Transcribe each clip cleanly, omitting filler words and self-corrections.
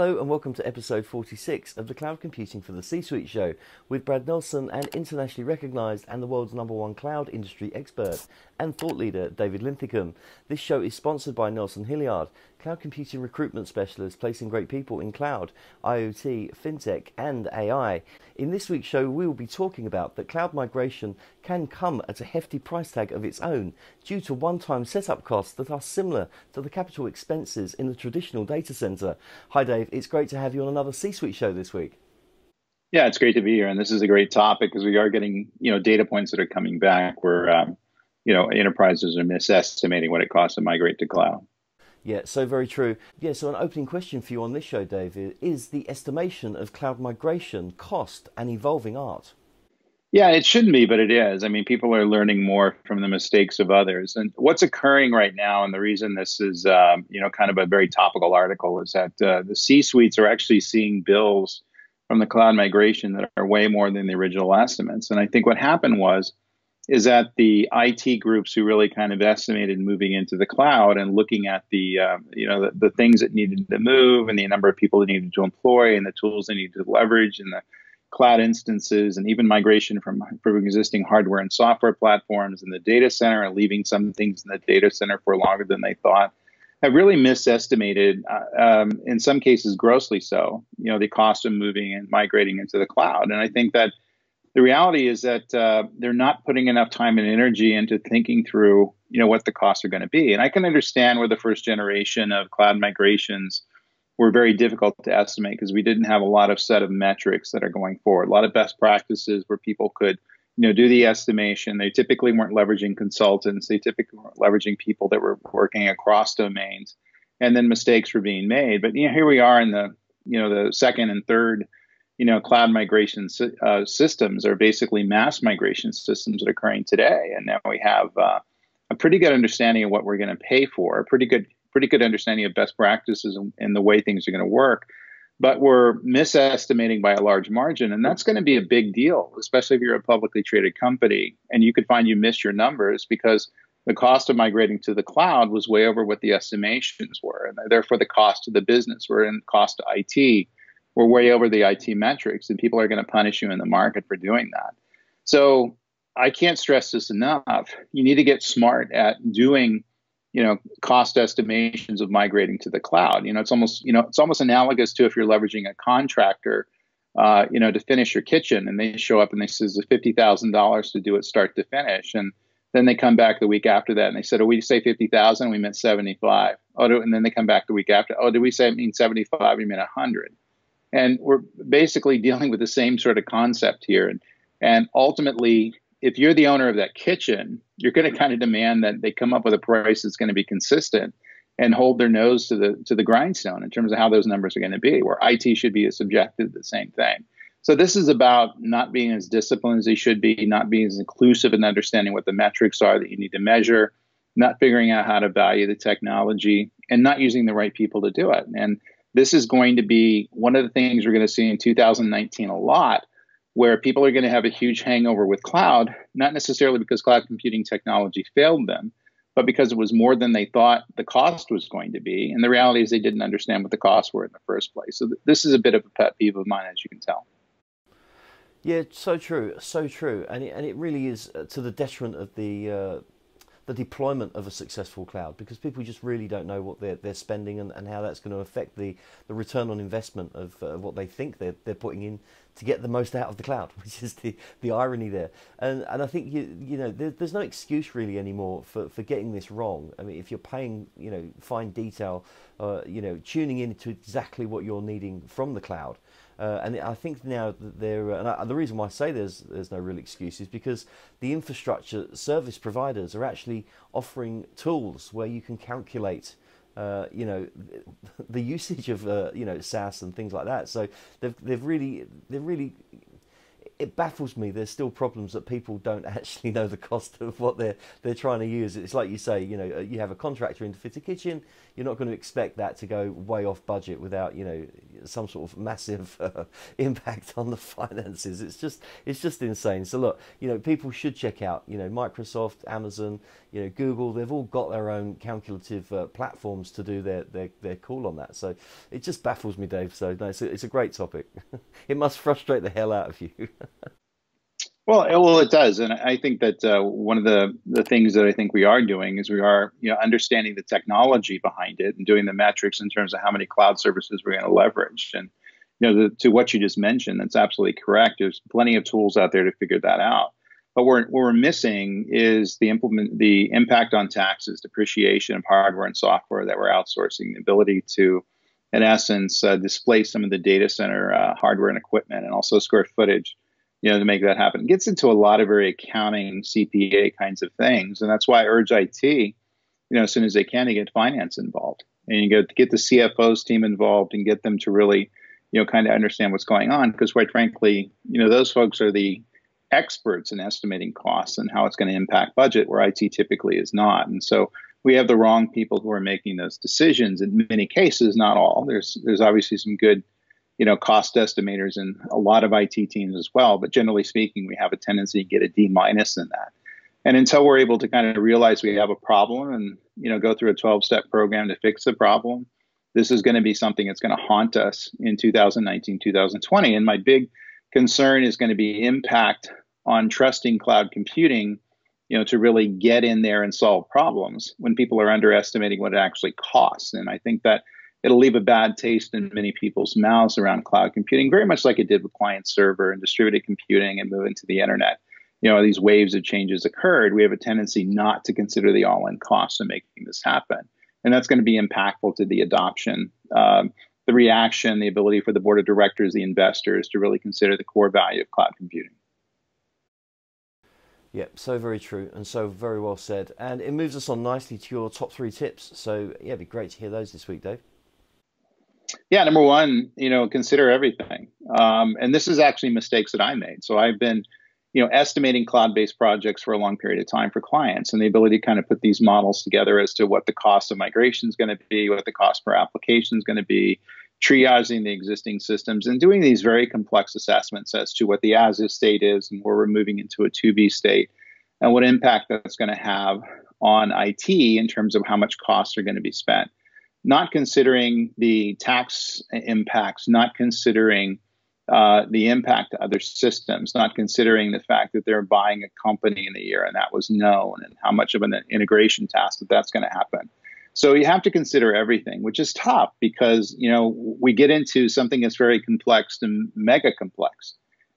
Hello and welcome to episode 46 of the Cloud Computing for the C-Suite show with Brad Nelson and internationally recognised and the world's #1 cloud industry expert and thought leader David Linthicum. This show is sponsored by Nelson Hilliard, cloud computing recruitment specialist placing great people in cloud, IOT, Fintech and AI. In this week's show we will be talking about that cloud migration can come at a hefty price tag of its own due to one-time setup costs that are similar to the capital expenses in the traditional data centre. Hi Dave, it's great to have you on another C-Suite show this week. Yeah, it's great to be here, and this is a great topic because we are getting data points that are coming back where enterprises are misestimating what it costs to migrate to cloud. Yeah, so very true. Yeah, so an opening question for you on this show, David, is the estimation of cloud migration cost an evolving art? Yeah, it shouldn't be, but it is. I mean, people are learning more from the mistakes of others. And what's occurring right now, and the reason this is, kind of a very topical article, is that the C-Suites are actually seeing bills from the cloud migration that are way more than the original estimates. And I think what happened is that the IT groups who really kind of estimated moving into the cloud and looking at the things that needed to move and the number of people that needed to employ and the tools they needed to leverage and the cloud instances and even migration from existing hardware and software platforms in the data center and leaving some things in the data center for longer than they thought have really misestimated, in some cases grossly so, the cost of moving and migrating into the cloud. And I think that the reality is that they're not putting enough time and energy into thinking through what the costs are going to be. And I can understand where the first generation of cloud migrations were very difficult to estimate because we didn't have a lot of set of metrics that are going forward. A lot of best practices where people could, do the estimation. They typically weren't leveraging consultants. They typically weren't leveraging people that were working across domains, and then mistakes were being made. But here we are in the, the second and third, cloud migration systems are basically mass migration systems that are occurring today. And now we have a pretty good understanding of what we're going to pay for, a pretty good understanding of best practices and the way things are going to work, but we're misestimating by a large margin. And that's going to be a big deal, especially if you're a publicly traded company and you could find you missed your numbers because the cost of migrating to the cloud was way over what the estimations were. And therefore, the cost to the business or in cost to IT were way over the IT metrics, and people are going to punish you in the market for doing that. So I can't stress this enough. You need to get smart at doing cost estimations of migrating to the cloud. It's almost analogous to if you're leveraging a contractor, to finish your kitchen, and they show up and they says it's $50,000 to do it start to finish, and then they come back the week after that and they said, "Oh, we say 50,000, we meant 75." Oh, and then they come back the week after, "Oh, did we say it mean 75? We meant 100." And we're basically dealing with the same sort of concept here. And ultimately, if you're the owner of that kitchen, you're going to kind of demand that they come up with a price that's going to be consistent and hold their nose to the grindstone in terms of how those numbers are going to be, where IT should be subjected to the same thing. So this is about not being as disciplined as they should be, not being as inclusive in understanding what the metrics are that you need to measure, not figuring out how to value the technology, and not using the right people to do it. And this is going to be one of the things we're going to see in 2019 a lot, where people are going to have a huge hangover with cloud, not necessarily because cloud computing technology failed them, but because it was more than they thought the cost was going to be. And the reality is they didn't understand what the costs were in the first place. So this is a bit of a pet peeve of mine, as you can tell. Yeah, so true, so true. And it really is to the detriment of the deployment of a successful cloud, because people just really don't know what they're spending and how that's going to affect the return on investment of what they think they're putting in to get the most out of the cloud, which is the irony there. And I think there's no excuse really anymore for getting this wrong. I mean, if you're paying fine detail, tuning into exactly what you're needing from the cloud. And I think now that the reason why I say there's no real excuse is because the infrastructure service providers are actually offering tools where you can calculate, the usage of SaaS and things like that. So they've really it baffles me there's still problems that people don't actually know the cost of what they're trying to use. It's like you say, you know, you have a contractor in to fit a kitchen, you're not going to expect that to go way off budget without, you know, some sort of massive impact on the finances. It's just insane. So look, you know, people should check out, you know, Microsoft, Amazon, you know, Google. They've all got their own calculative platforms to do their call on that. So it just baffles me, Dave. So no, it's a great topic. It must frustrate the hell out of you. Well, it does, and I think that one of the things that I think we are doing is we are, you know, understanding the technology behind it and doing the metrics in terms of how many cloud services we're going to leverage. And you know, to what you just mentioned, that's absolutely correct. There's plenty of tools out there to figure that out. But what we're missing is the impact on taxes, depreciation of hardware and software that we're outsourcing, the ability to, in essence, display some of the data center hardware and equipment, and also square footage, you know, to make that happen. It gets into a lot of very accounting, CPA kinds of things. And that's why I urge IT, you know, as soon as they can, to get finance involved. And you get the CFO's team involved and get them to really, you know, kind of understand what's going on. Because quite frankly, you know, those folks are the experts in estimating costs and how it's going to impact budget, where IT typically is not. And so we have the wrong people who are making those decisions in many cases, not all. There's obviously some good, you know, cost estimators and a lot of IT teams as well. But generally speaking, we have a tendency to get a D- in that. And until we're able to kind of realize we have a problem and, you know, go through a 12-step program to fix the problem, this is going to be something that's going to haunt us in 2019, 2020. And my big concern is going to be impact on trusting cloud computing, you know, to really get in there and solve problems when people are underestimating what it actually costs. And I think that it'll leave a bad taste in many people's mouths around cloud computing, very much like it did with client server and distributed computing and moving to the internet. You know, these waves of changes occurred. We have a tendency not to consider the all-in cost of making this happen. And that's going to be impactful to the adoption, the reaction, the ability for the board of directors, the investors to really consider the core value of cloud computing. Yep, so very true and so very well said. And it moves us on nicely to your top three tips. So yeah, it'd be great to hear those this week, Dave. Yeah, number one, you know, consider everything. And this is actually mistakes that I made. So I've been, you know, estimating cloud-based projects for a long period of time for clients, and the ability to kind of put these models together as to what the cost of migration is going to be, what the cost per application is going to be, triaging the existing systems and doing these very complex assessments as to what the as-is state is and where we're moving into a to-be state and what impact that's going to have on IT in terms of how much costs are going to be spent. Not considering the tax impacts, not considering the impact to other systems, not considering the fact that they're buying a company in a year and that was known, and how much of an integration task that's going to happen. So you have to consider everything, which is tough because, you know, we get into something that's very complex and mega complex.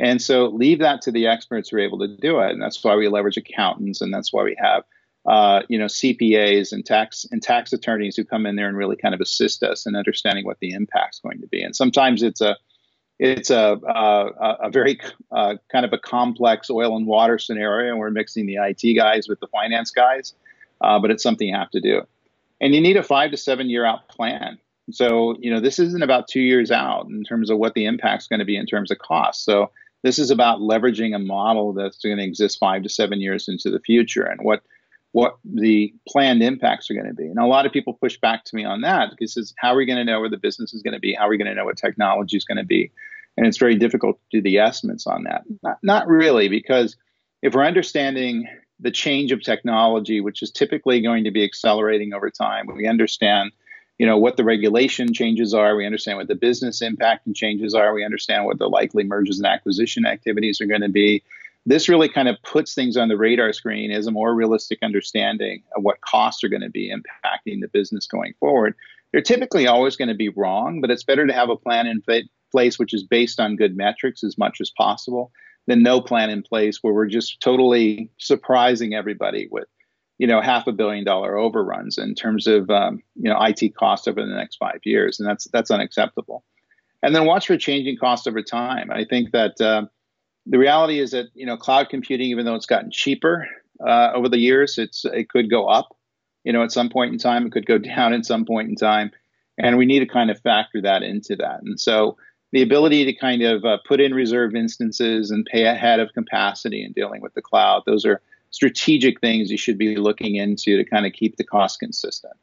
And so leave that to the experts who are able to do it. And that's why we leverage accountants, and that's why we have, you know, CPAs and tax attorneys who come in there and really kind of assist us in understanding what the impact's going to be. And sometimes it's a very kind of a complex oil and water scenario, and we're mixing the IT guys with the finance guys, but it's something you have to do. And you need a 5 to 7 year out plan. So, you know, this isn't about 2 years out in terms of what the impact's going to be in terms of cost. So this is about leveraging a model that's going to exist 5 to 7 years into the future and what the planned impacts are going to be. And a lot of people push back to me on that because it's how are we going to know where the business is going to be? How are we going to know what technology is going to be? And it's very difficult to do the estimates on that. Not really, because if we're understanding the change of technology, which is typically going to be accelerating over time. We understand, you know, what the regulation changes are. We understand what the business impact and changes are. We understand what the likely mergers and acquisition activities are going to be. This really kind of puts things on the radar screen as a more realistic understanding of what costs are going to be impacting the business going forward. They're typically always going to be wrong, but it's better to have a plan in place which is based on good metrics as much as possible than no plan in place where we're just totally surprising everybody with, you know, $500 million overruns in terms of, you know, IT costs over the next 5 years. And that's unacceptable. And then watch for changing costs over time. I think that the reality is that, you know, cloud computing, even though it's gotten cheaper over the years, it could go up, you know, at some point in time, it could go down at some point in time. And we need to kind of factor that into that. And so, the ability to kind of put in reserve instances and pay ahead of capacity in dealing with the cloud, those are strategic things you should be looking into to kind of keep the cost consistent.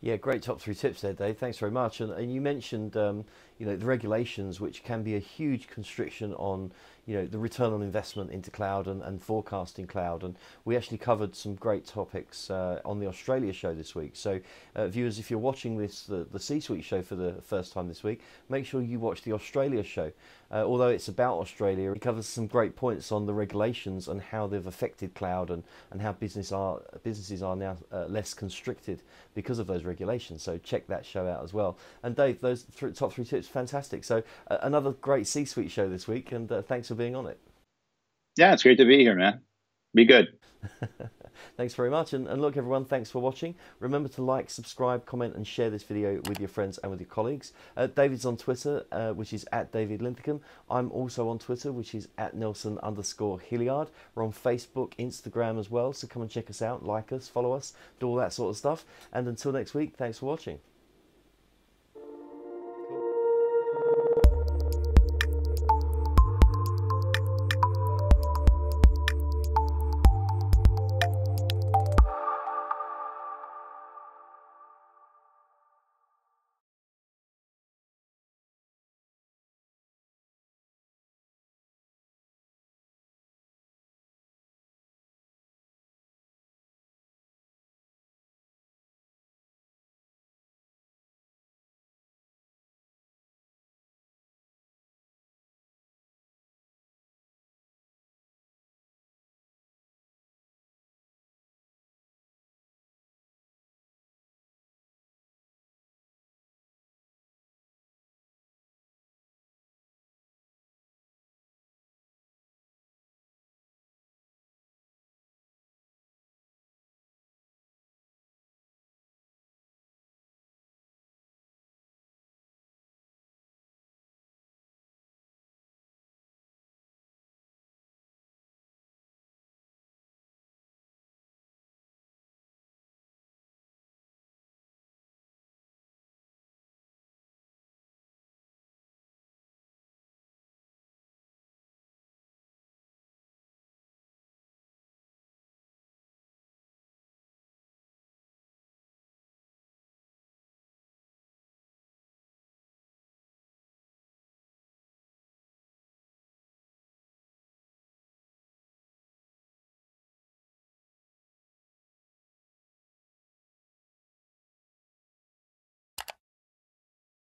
Yeah, great top three tips there, Dave. Thanks very much. And you mentioned, you know, the regulations, which can be a huge constriction on, you know, the return on investment into cloud and forecasting cloud. And we actually covered some great topics on the Australia show this week. So viewers, if you're watching this, the C-Suite show for the first time this week, make sure you watch the Australia show. Although it's about Australia, it covers some great points on the regulations and how they've affected cloud and how businesses are now less constricted because of those regulations. So check that show out as well. And Dave, those top three tips, fantastic. So another great C-Suite show this week, and thanks for being on it. Yeah, it's great to be here, man. Be good. Thanks very much. And look, everyone, thanks for watching. Remember to like, subscribe, comment, and share this video with your friends and with your colleagues. David's on Twitter, which is at David Linthicum. I'm also on Twitter, which is at Nelson_Hilliard. We're on Facebook, Instagram as well. So come and check us out, like us, follow us, do all that sort of stuff. And until next week, thanks for watching.